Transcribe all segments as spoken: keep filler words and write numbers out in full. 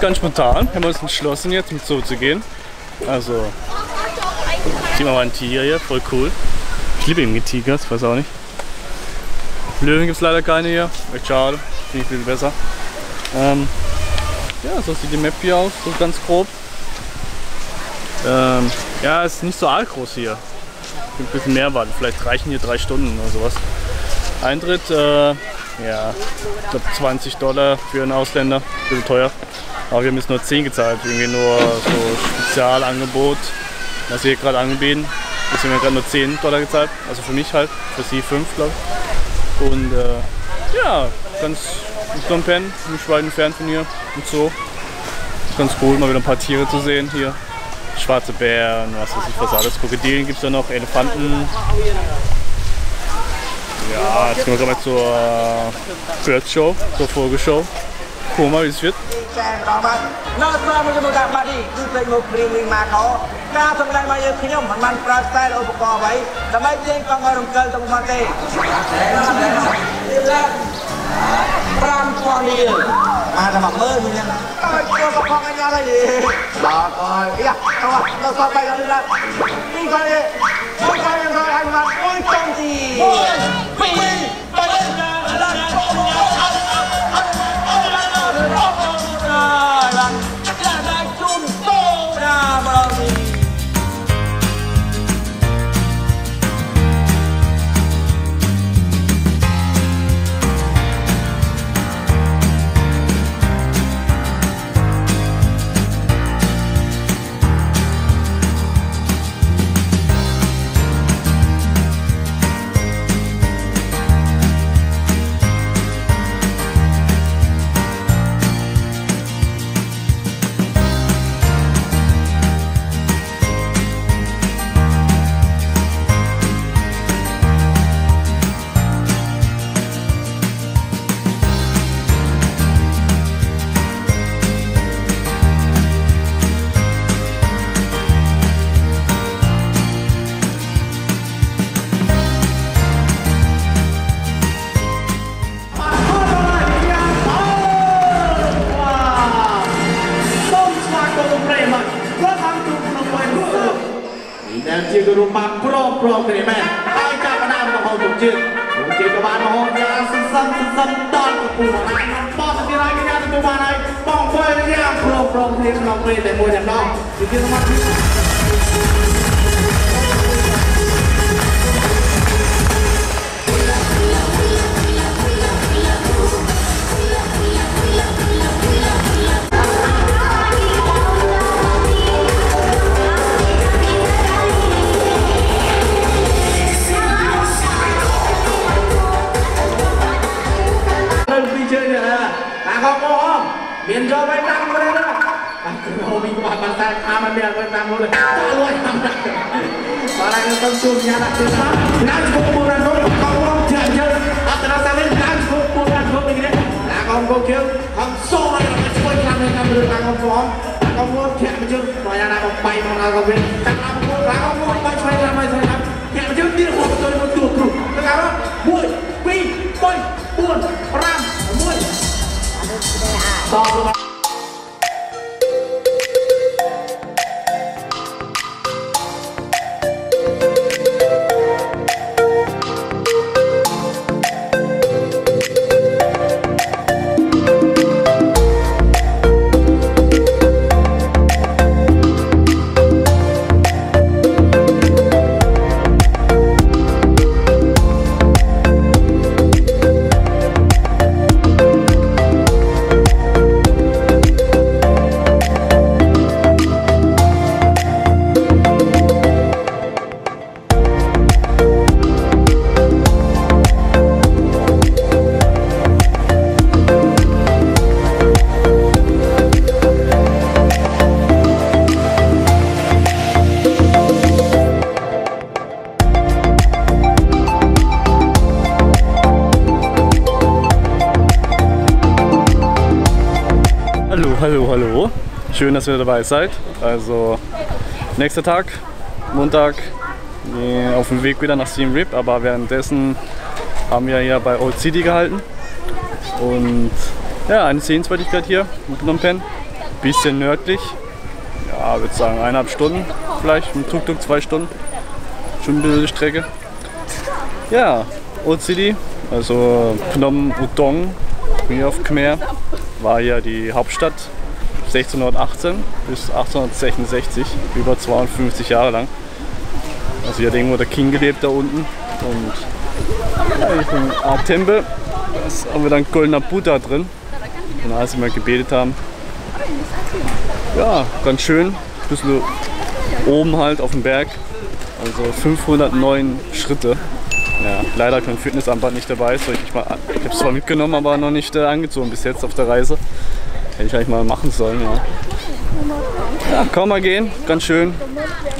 ganz spontan haben wir uns entschlossen, jetzt mit Zoo zu gehen. Also, ziehen wir mal einen Tiger hier, voll cool. Ich liebe irgendwie Tigers, weiß auch nicht. Löwen gibt es leider keine hier, echt schade, finde ich viel besser. Ähm, ja, so sieht die Map hier aus, so ganz grob. Ähm, ja, es ist nicht so arg groß hier. Ein bisschen mehr warten, vielleicht reichen hier drei Stunden oder sowas. Eintritt, äh, ja, ich glaube zwanzig Dollar für einen Ausländer, ein bisschen teuer. Aber wir haben jetzt nur zehn gezahlt, irgendwie nur so Spezialangebot, was wir hier gerade anbieten. Deswegen haben wir gerade nur zehn Dollar gezahlt, also für mich halt, für sie fünf, glaube ich. Und äh, ja, ganz in Phnom Penh, nicht weit entfernt von hier und so. Ganz cool, mal wieder ein paar Tiere zu sehen hier. Schwarze Bären, was weiß ich, was alles. Krokodilen gibt es da noch, Elefanten. Ja, jetzt gehen wir gerade mal zur äh, Bird Show, zur Vogelshow. Gucken wir mal, wie es wird. Schön, dass ihr dabei seid. Also nächster Tag, Montag, auf dem Weg wieder nach Siem Reap, aber währenddessen haben wir ja bei Old City gehalten und ja, eine Sehenswürdigkeit hier in Phnom Penh bisschen nördlich. Ja, ich würde sagen eineinhalb Stunden vielleicht, mit Tuk-Tuk zwei Stunden. Schon ein bisschen die Strecke. Ja, Old City, also Phnom Udong, hier auf Khmer, war ja die Hauptstadt sechzehnhundertachtzehn bis achtzehnhundertsechsundsechzig, über zweiundfünfzig Jahre lang. Also hier hat irgendwo der King gelebt da unten. Und ja, hier ist ein Art Tempel, da haben wir dann goldener Buddha drin. Und als wir gebetet haben, ja, ganz schön, ein bisschen oben halt auf dem Berg, also fünfhundertneun Schritte. Ja, leider kein Fitnessarmband nicht dabei, so ich, ich, mal, ich habe es zwar mitgenommen, aber noch nicht äh, angezogen bis jetzt auf der Reise. Hätte ich eigentlich mal machen sollen, ja. Ja, kaum mal gehen, ganz schön.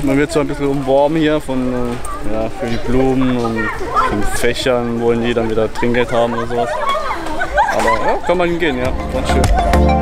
Man wird so ein bisschen umworben hier von äh, ja, für die Blumen und von Fächern, wollen die dann wieder Trinkgeld haben oder sowas. Aber ja, kann man hingehen, ja, ganz schön.